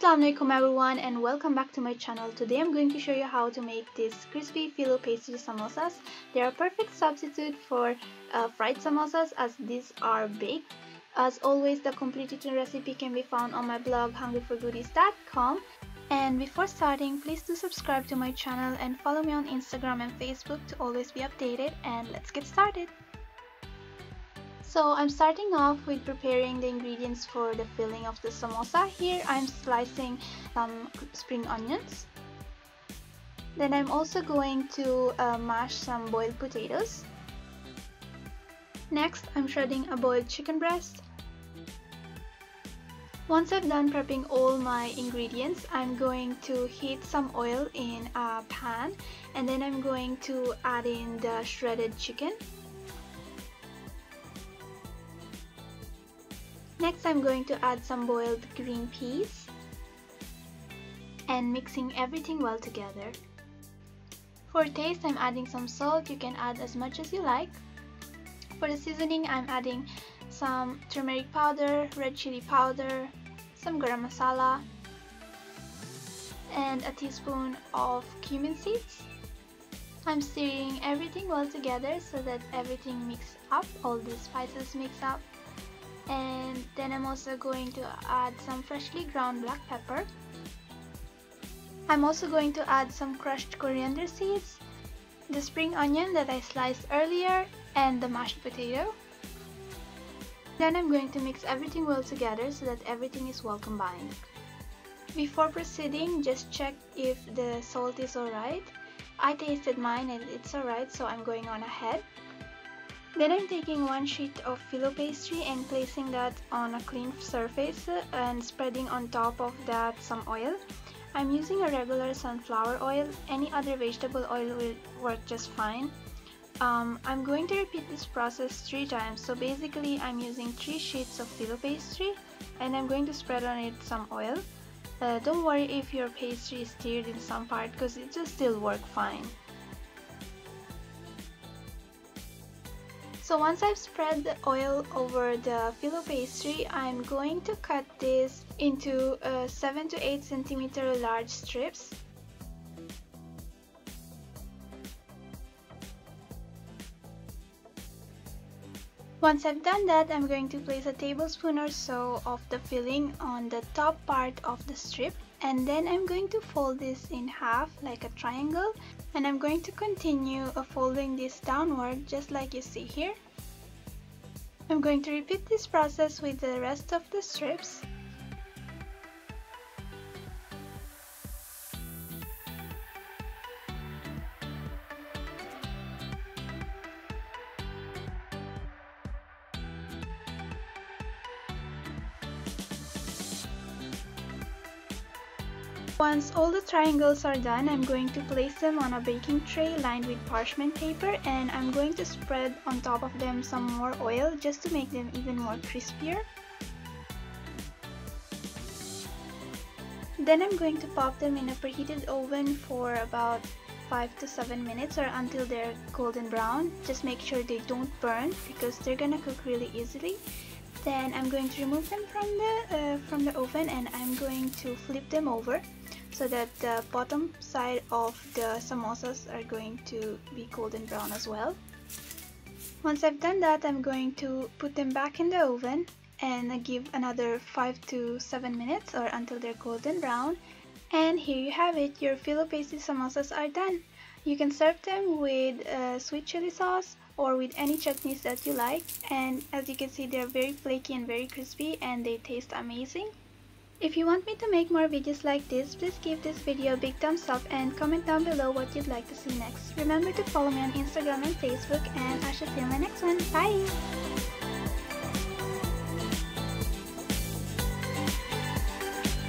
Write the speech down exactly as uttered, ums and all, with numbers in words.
Assalamualaikum everyone and welcome back to my channel. Today I'm going to show you how to make these crispy filo pastry samosas. They are a perfect substitute for uh, fried samosas as these are baked. As always, the complete written recipe can be found on my blog hungry for goodies dot com. And before starting, please do subscribe to my channel and follow me on Instagram and Facebook to always be updated, and let's get started. So I'm starting off with preparing the ingredients for the filling of the samosa. Here I'm slicing some spring onions. Then I'm also going to uh, mash some boiled potatoes. Next I'm shredding a boiled chicken breast. Once I've done prepping all my ingredients, I'm going to heat some oil in a pan, and then I'm going to add in the shredded chicken. Next, I'm going to add some boiled green peas and mixing everything well together. For taste, I'm adding some salt. You can add as much as you like. For the seasoning, I'm adding some turmeric powder, red chili powder, some garam masala, and a teaspoon of cumin seeds. I'm stirring everything well together so that everything mixes up, all these spices mix up. And then I'm also going to add some freshly ground black pepper. I'm also going to add some crushed coriander seeds, the spring onion that I sliced earlier, and the mashed potato. Then I'm going to mix everything well together so that everything is well combined. Before proceeding, just check if the salt is alright. I tasted mine and it's alright, so I'm going on ahead. Then I'm taking one sheet of filo pastry and placing that on a clean surface and spreading on top of that some oil. I'm using a regular sunflower oil, any other vegetable oil will work just fine. Um, I'm going to repeat this process three times, so basically I'm using three sheets of filo pastry and I'm going to spread on it some oil. Uh, don't worry if your pastry is stirred in some part because it will still work fine. So once I've spread the oil over the filo pastry, I'm going to cut this into uh, seven to eight centimeter large strips. Once I've done that, I'm going to place a tablespoon or so of the filling on the top part of the strip, and then I'm going to fold this in half like a triangle. And I'm going to continue folding this downward just like you see here. I'm going to repeat this process with the rest of the strips. Once all the triangles are done, I'm going to place them on a baking tray lined with parchment paper, and I'm going to spread on top of them some more oil just to make them even more crispier. Then I'm going to pop them in a preheated oven for about five to seven minutes or until they're golden brown. Just make sure they don't burn because they're gonna cook really easily. Then I'm going to remove them from the, uh, from the oven, and I'm going to flip them over so that the bottom side of the samosas are going to be golden brown as well. Once I've done that, I'm going to put them back in the oven and give another five to seven minutes or until they're golden brown. And here you have it, your filo pastry samosas are done. You can serve them with uh, sweet chili sauce or with any chutneys that you like, and as you can see they are very flaky and very crispy and they taste amazing. If you want me to make more videos like this, please give this video a big thumbs up and comment down below what you'd like to see next. Remember to follow me on Instagram and Facebook, and I shall see you in my next one. Bye!